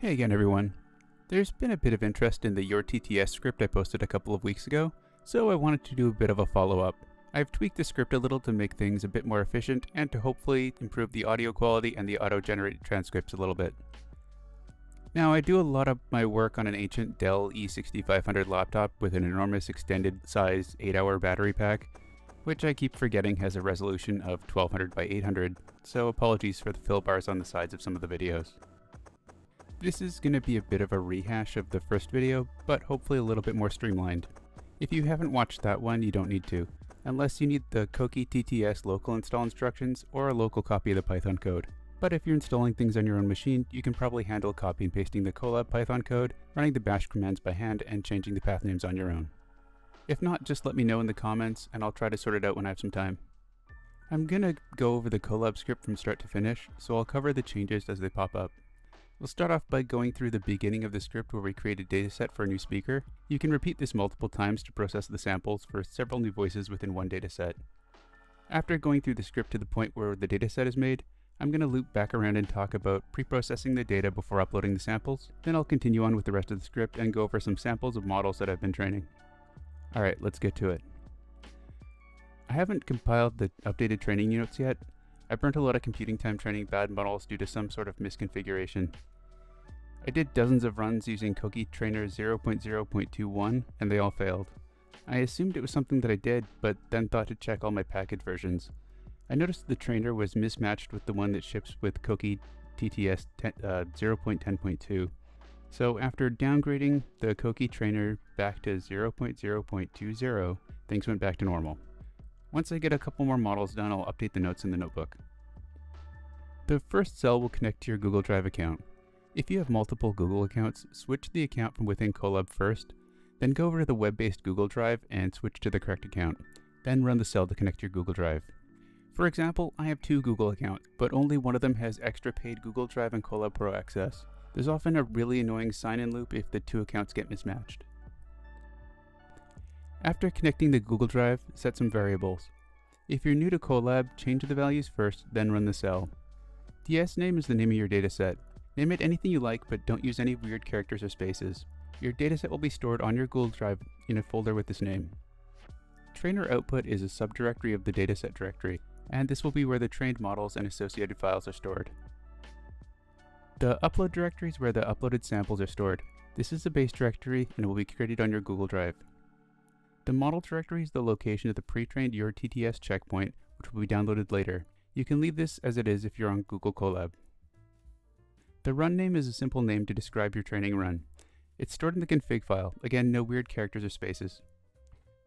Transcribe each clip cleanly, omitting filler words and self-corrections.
Hey again everyone. There's been a bit of interest in the Your TTS script I posted a couple of weeks ago, so I wanted to do a bit of a follow-up. I've tweaked the script a little to make things a bit more efficient and to hopefully improve the audio quality and the auto-generated transcripts a little bit. Now, I do a lot of my work on an ancient Dell E6500 laptop with an enormous extended size 8-hour battery pack, which I keep forgetting has a resolution of 1200 by 800, so apologies for the fill bars on the sides of some of the videos. This is going to be a bit of a rehash of the first video, but hopefully a little bit more streamlined. If you haven't watched that one, you don't need to, unless you need the Coqui TTS local install instructions or a local copy of the Python code. But if you're installing things on your own machine, you can probably handle copy and pasting the Colab Python code, running the bash commands by hand, and changing the path names on your own. If not, just let me know in the comments, and I'll try to sort it out when I have some time. I'm gonna go over the Colab script from start to finish, so I'll cover the changes as they pop up. We'll start off by going through the beginning of the script where we create a dataset for a new speaker. You can repeat this multiple times to process the samples for several new voices within one dataset. After going through the script to the point where the dataset is made, I'm going to loop back around and talk about pre-processing the data before uploading the samples, then I'll continue on with the rest of the script and go over some samples of models that I've been training. Alright, let's get to it. I haven't compiled the updated training units yet. I burnt a lot of computing time training bad models due to some sort of misconfiguration. I did dozens of runs using Coqui Trainer 0.0.21 and they all failed. I assumed it was something that I did, but then thought to check all my package versions. I noticed the trainer was mismatched with the one that ships with Coqui TTS 0.10.2. So after downgrading the Coqui trainer back to 0.0.20, things went back to normal. Once I get a couple more models done, I'll update the notes in the notebook. The first cell will connect to your Google Drive account. If you have multiple Google accounts, switch the account from within Colab first, then go over to the web-based Google Drive and switch to the correct account, then run the cell to connect to your Google Drive. For example, I have two Google accounts, but only one of them has extra paid Google Drive and Colab Pro access. There's often a really annoying sign-in loop if the two accounts get mismatched. After connecting the Google Drive, set some variables. If you're new to Colab, change the values first, then run the cell. DS name is the name of your dataset. Name it anything you like, but don't use any weird characters or spaces. Your dataset will be stored on your Google Drive in a folder with this name. Trainer output is a subdirectory of the dataset directory, and this will be where the trained models and associated files are stored. The upload directory is where the uploaded samples are stored. This is the base directory and will be created on your Google Drive. The model directory is the location of the pre-trained Your TTS checkpoint, which will be downloaded later. You can leave this as it is if you're on Google Colab. The run name is a simple name to describe your training run. It's stored in the config file, again no weird characters or spaces.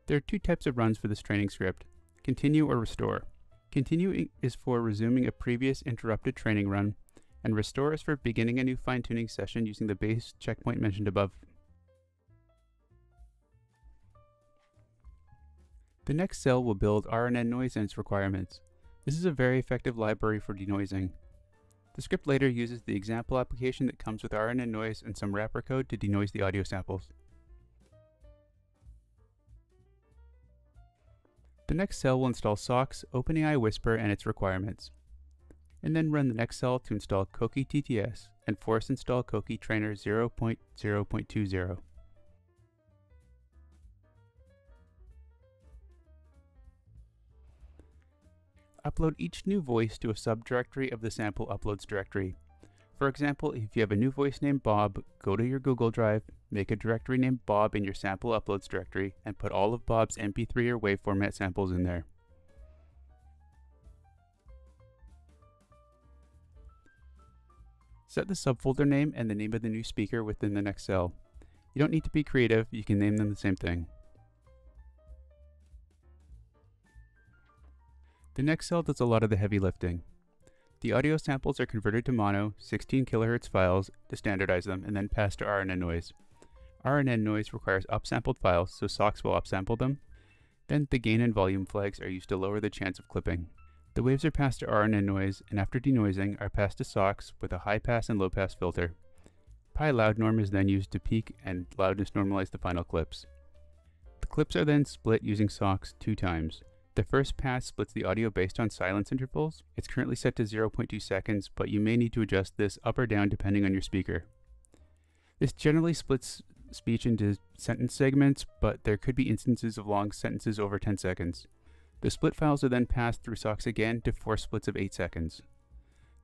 There are two types of runs for this training script, continue or restore. Continue is for resuming a previous interrupted training run, and restore is for beginning a new fine-tuning session using the base checkpoint mentioned above. The next cell will build RNN noise and its requirements. This is a very effective library for denoising. The script later uses the example application that comes with RNN noise and some wrapper code to denoise the audio samples. The next cell will install SOX, OpenAI Whisper, and its requirements, and then run the next cell to install Coqui TTS and force install Coqui Trainer 0.0.20. Upload each new voice to a subdirectory of the sample uploads directory. For example, if you have a new voice named Bob, go to your Google Drive, make a directory named Bob in your sample uploads directory, and put all of Bob's MP3 or WAV format samples in there. Set the subfolder name and the name of the new speaker within the next cell. You don't need to be creative, you can name them the same thing. The next cell does a lot of the heavy lifting. The audio samples are converted to mono, 16 kHz files to standardize them and then passed to RNN noise. RNN noise requires upsampled files, so SOX will upsample them. Then the gain and volume flags are used to lower the chance of clipping. The waves are passed to RNN noise and after denoising are passed to SOX with a high pass and low pass filter. PyLoudNorm is then used to peak and loudness normalize the final clips. The clips are then split using SOX 2 times. The first pass splits the audio based on silence intervals. It's currently set to 0.2 seconds, but you may need to adjust this up or down depending on your speaker. This generally splits speech into sentence segments, but there could be instances of long sentences over 10 seconds. The split files are then passed through SOX again to 4 splits of 8 seconds.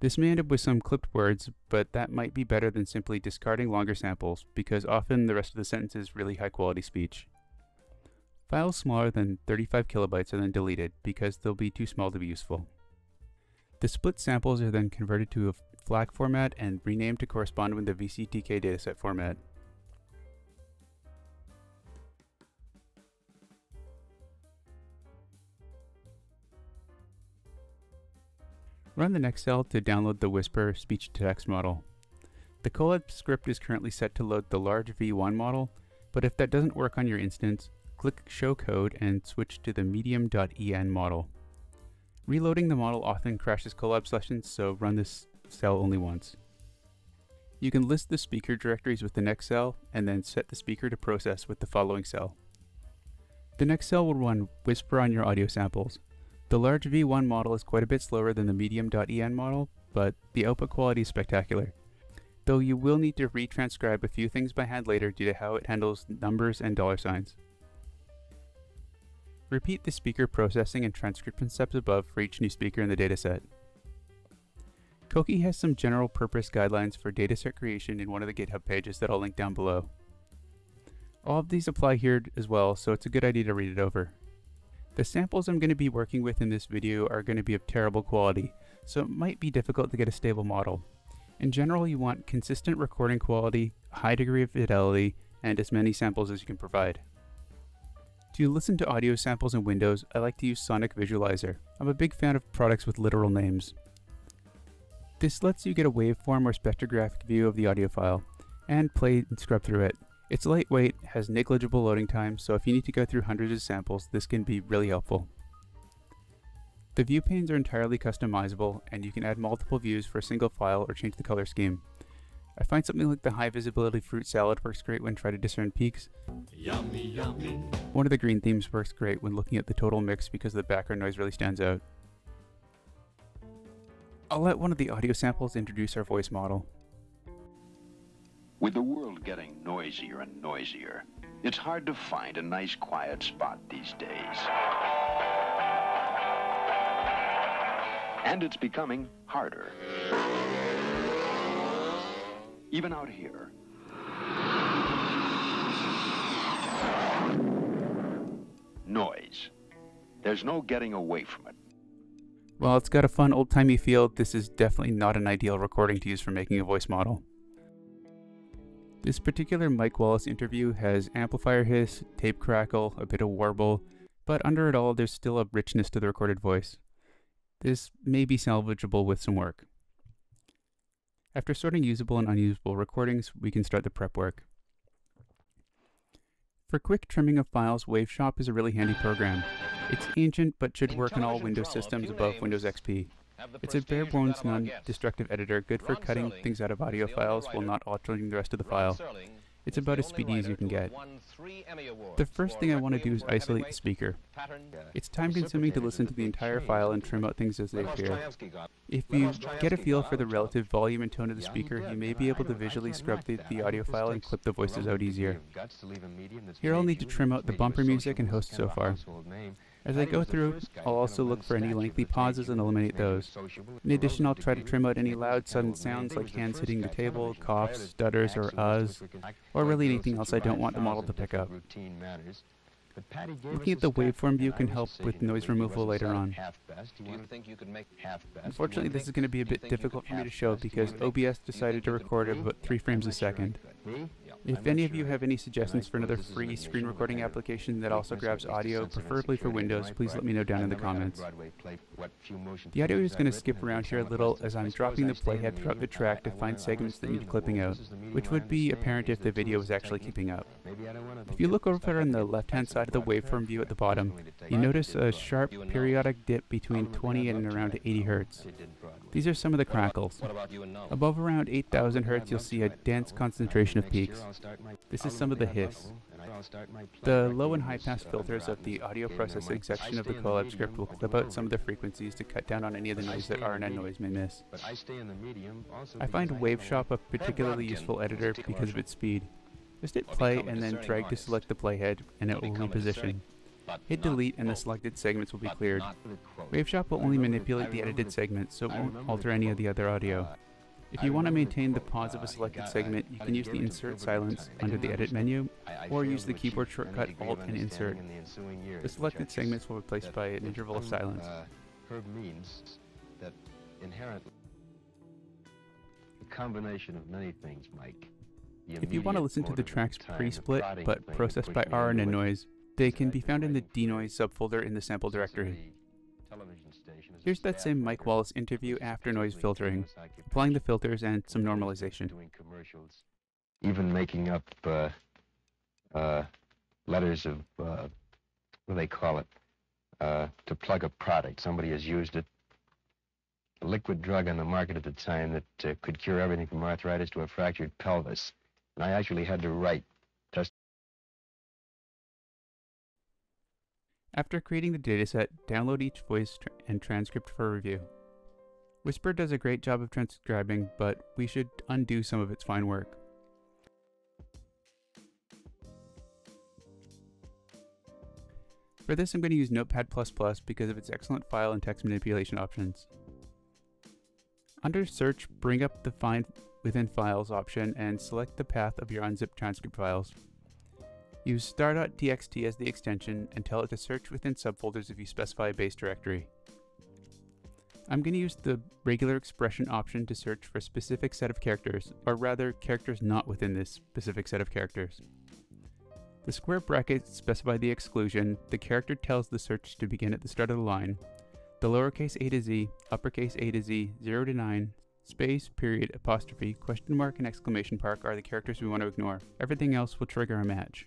This may end up with some clipped words, but that might be better than simply discarding longer samples, because often the rest of the sentence is really high quality speech. Files smaller than 35 kilobytes are then deleted, because they'll be too small to be useful. The split samples are then converted to a FLAC format and renamed to correspond with the VCTK dataset format. Run the next cell to download the Whisper speech-to-text model. The Colab script is currently set to load the large V1 model, but if that doesn't work on your instance, click Show Code and switch to the medium.en model. Reloading the model often crashes Colab sessions, so run this cell only once. You can list the speaker directories with the next cell, and then set the speaker to process with the following cell. The next cell will run Whisper on your audio samples. The large V1 model is quite a bit slower than the medium.en model, but the output quality is spectacular. Though you will need to retranscribe a few things by hand later due to how it handles numbers and dollar signs. Repeat the speaker processing and transcription steps above for each new speaker in the dataset. Coqui has some general purpose guidelines for dataset creation in one of the GitHub pages that I'll link down below. All of these apply here as well, so it's a good idea to read it over. The samples I'm going to be working with in this video are going to be of terrible quality, so it might be difficult to get a stable model. In general, you want consistent recording quality, a high degree of fidelity, and as many samples as you can provide. To listen to audio samples in Windows, I like to use Sonic Visualizer. I'm a big fan of products with literal names. This lets you get a waveform or spectrographic view of the audio file, and play and scrub through it. It's lightweight, has negligible loading time, so if you need to go through hundreds of samples, this can be really helpful. The view panes are entirely customizable, and you can add multiple views for a single file or change the color scheme. I find something like the high visibility fruit salad works great when trying to discern peaks. Yummy, yummy. One of the green themes works great when looking at the total mix because the background noise really stands out. I'll let one of the audio samples introduce our voice model. With the world getting noisier and noisier, it's hard to find a nice quiet spot these days. And it's becoming harder. Even out here. Noise. There's no getting away from it. While it's got a fun old-timey feel, this is definitely not an ideal recording to use for making a voice model. This particular Mike Wallace interview has amplifier hiss, tape crackle, a bit of warble, but under it all there's still a richness to the recorded voice. This may be salvageable with some work. After sorting usable and unusable recordings, we can start the prep work. For quick trimming of files, WaveShop is a really handy program. It's ancient but should work on all Windows systems above Windows XP. It's a bare-bones, non-destructive editor, good for cutting things out of audio files while not altering the rest of the file. It's about as speedy as you can get. The first thing I want to do is isolate the speaker. It's time-consuming to listen to the entire file and trim out things as they appear. If you get a feel for the relative volume and tone of the speaker, you may be able to visually scrub the audio file and clip the voices out easier. Here I'll need to trim out the bumper music and host so far. As I go through, I'll also look for any lengthy pauses and eliminate those. In addition, I'll try to trim out any loud, sudden sounds like hands hitting the table, coughs, stutters, or uhs, or really anything else I don't want the model to pick up. Looking at the waveform view can help with noise removal later on. Unfortunately, this is going to be a bit difficult for me to show because OBS decided to record at about 3 frames a second. If any of you have any suggestions for another free screen recording application that also grabs audio, preferably for Windows, please let me know down in the comments. The audio is going to skip around here a little as I'm dropping the playhead throughout the track to find segments that need clipping out, which would be apparent if the video was actually keeping up. If you look over on the left-hand side of the waveform view at the bottom, you notice a sharp periodic dip between 20 and around 80 Hz. These are some of the crackles. Above around 8,000 Hz, you'll see a dense concentration of peaks. This is some of the hiss. The low and high pass filters of the audio processing section of the Colab script will clip out some of the frequencies to cut down on any of the noise that RNN noise may miss. I find WaveShop a particularly useful editor because of its speed. Just hit play and then drag to select the playhead, and it will reposition. Hit delete and the selected segments will be cleared. WaveShop will only manipulate the edited segments, so it won't alter any of the other audio. If you want to maintain the pause of a selected segment, you can use the insert silence under the edit menu, or use the keyboard shortcut Alt and Insert. The selected segments will be replaced by an interval of silence. A combination of many things, Mike. If you want to listen to the tracks pre-split but processed by RNN noise, they can be found in the dnoise subfolder in the sample directory. Here's that same Mike Wallace interview after noise filtering, applying the filters and some normalization. Even making up letters of, what do they call it, to plug a product. Somebody has used it. A liquid drug on the market at the time that could cure everything from arthritis to a fractured pelvis. And I actually had to write. After creating the dataset, download each voice and transcript for review. Whisper does a great job of transcribing, but we should undo some of its fine work. For this, I'm going to use Notepad++ because of its excellent file and text manipulation options. Under Search, bring up the Find Within Files option and select the path of your unzipped transcript files. Use star.txt as the extension and tell it to search within subfolders if you specify a base directory. I'm going to use the regular expression option to search for a specific set of characters, or rather characters not within this specific set of characters. The square brackets specify the exclusion, the character tells the search to begin at the start of the line, the lowercase a to z, uppercase a to z, 0 to 9, space, period, apostrophe, question mark, and exclamation mark are the characters we want to ignore. Everything else will trigger a match.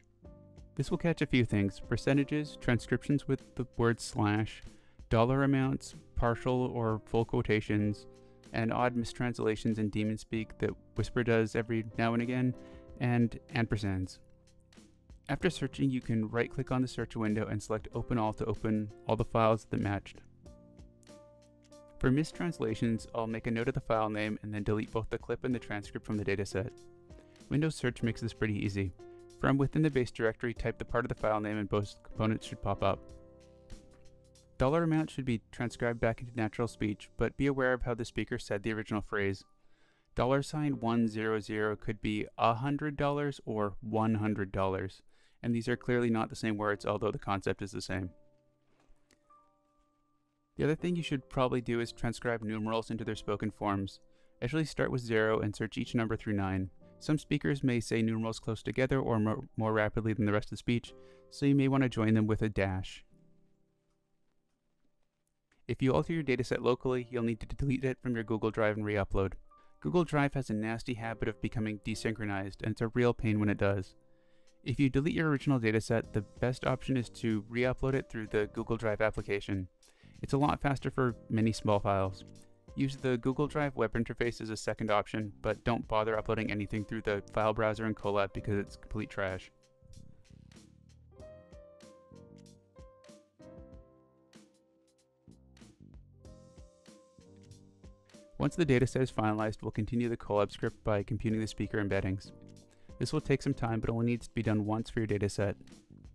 This will catch a few things: percentages, transcriptions with the word slash, dollar amounts, partial or full quotations, and odd mistranslations in demon speak that Whisper does every now and again, and ampersands. After searching, you can right-click on the search window and select Open All to open all the files that matched. For mistranslations, I'll make a note of the file name and then delete both the clip and the transcript from the dataset. Windows Search makes this pretty easy. From within the base directory, type the part of the file name and both components should pop up. Dollar amount should be transcribed back into natural speech, but be aware of how the speaker said the original phrase. $100 could be $100 or $100, and these are clearly not the same words, although the concept is the same. The other thing you should probably do is transcribe numerals into their spoken forms. Actually start with 0 and search each number through 9. Some speakers may say numerals close together or more rapidly than the rest of the speech, so you may want to join them with a dash. If you alter your dataset locally, you'll need to delete it from your Google Drive and re-upload. Google Drive has a nasty habit of becoming desynchronized, and it's a real pain when it does. If you delete your original dataset, the best option is to re-upload it through the Google Drive application. It's a lot faster for many small files. Use the Google Drive web interface as a second option, but don't bother uploading anything through the file browser in Colab because it's complete trash. Once the dataset is finalized, we'll continue the Colab script by computing the speaker embeddings. This will take some time, but only needs to be done once for your dataset.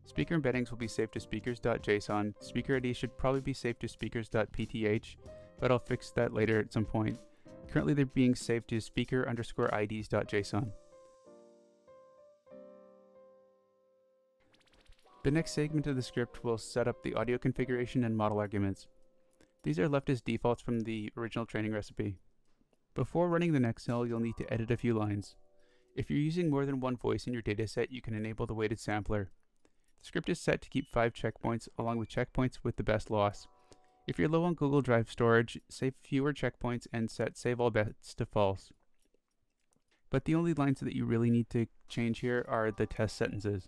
Speaker embeddings will be saved to speakers.json, speaker ID should probably be saved to speakers.pth, but I'll fix that later at some point. Currently they're being saved to speaker_ids.json. The next segment of the script will set up the audio configuration and model arguments. These are left as defaults from the original training recipe. Before running the next cell, you'll need to edit a few lines. If you're using more than one voice in your dataset, you can enable the weighted sampler. The script is set to keep 5 checkpoints, along with checkpoints with the best loss. If you're low on Google Drive storage, save fewer checkpoints and set Save All Bets to false. But the only lines that you really need to change here are the test sentences.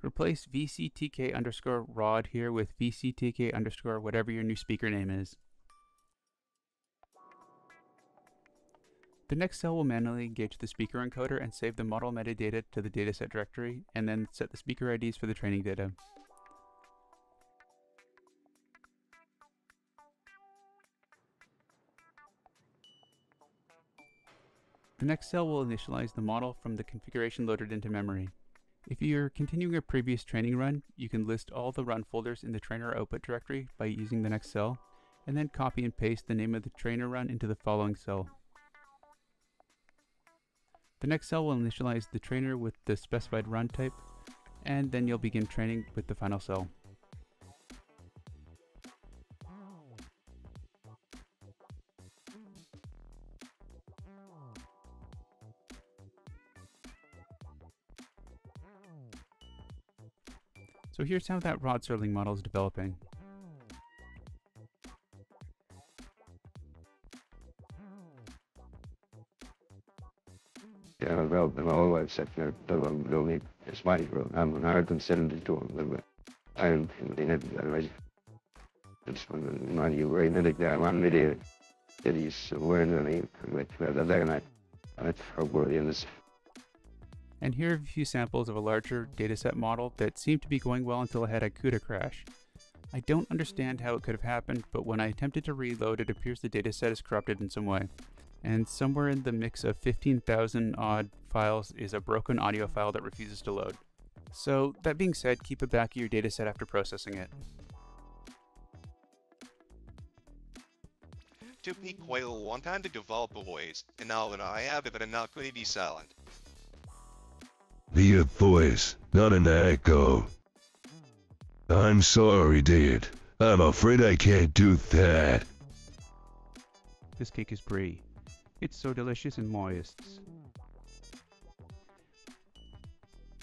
Replace VCTK_rod here with VCTK_ whatever your new speaker name is. The next cell will manually engage the speaker encoder and save the model metadata to the dataset directory, and then set the speaker IDs for the training data. The next cell will initialize the model from the configuration loaded into memory. If you're continuing a previous training run, you can list all the run folders in the trainer output directory by using the next cell, and then copy and paste the name of the trainer run into the following cell. The next cell will initialize the trainer with the specified run type, and then you'll begin training with the final cell. So here's how that rod circling model is developing. Yeah, well, my whole life said, they'll need this money, bro. I'm hard and send it to them. I'm in it, otherwise. It's money, you're in it, I'm on video. It is when I'm like, I'm not in this. And here are a few samples of a larger dataset model that seemed to be going well until it had a CUDA crash. I don't understand how it could have happened, but when I attempted to reload, it appears the dataset is corrupted in some way. And somewhere in the mix of 15,000 odd files is a broken audio file that refuses to load. So that being said, keep it back of your dataset after processing it. Took me quite a long time to develop a voice, and now that I have it, but I'm not going to be silent. Be a voice, not an echo. I'm sorry, dude. I'm afraid I can't do that. This cake is brie. It's so delicious and moist.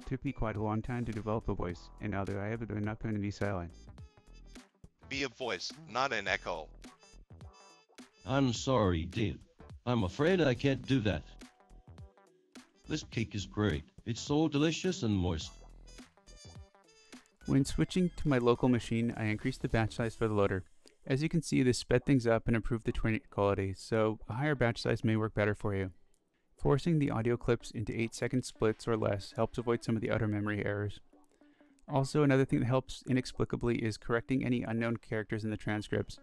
Took me quite a long time to develop a voice, and now that I have it, I'm not going to be silent. Be a voice, not an echo. I'm sorry, dude. I'm afraid I can't do that. This cake is great. It's so delicious and moist. When switching to my local machine, I increased the batch size for the loader. As you can see, this sped things up and improved the training quality, so a higher batch size may work better for you. Forcing the audio clips into 8-second splits or less helps avoid some of the outer memory errors. Also, another thing that helps inexplicably is correcting any unknown characters in the transcripts.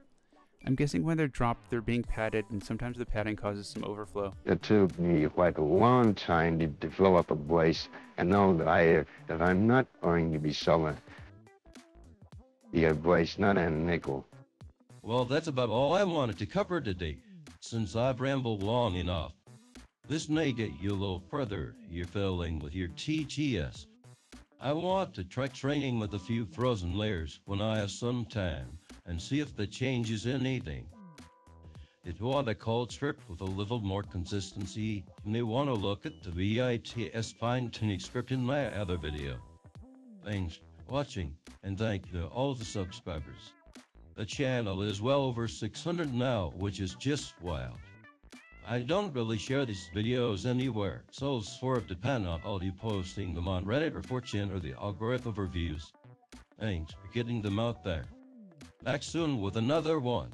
I'm guessing when they're dropped, they're being padded, and sometimes the padding causes some overflow. It took me quite a long time to develop a voice, and now that I'm not going to be sullen. Your voice, not a nickel. Well, that's about all I wanted to cover today, since I've rambled long enough. This may get you a little further, you're failing with your TTS. I want to try training with a few frozen layers when I have some time, and see if that changes anything. If you want a cold trip with a little more consistency, you may want to look at the VITS fine-tuning script in my other video. Thanks for watching, and thank you to all the subscribers. The channel is well over 600 now, which is just wild. I don't really share these videos anywhere, so sort of depend on all you posting them on Reddit or 4chan or the algorithm reviews. Thanks for getting them out there. Back soon with another one.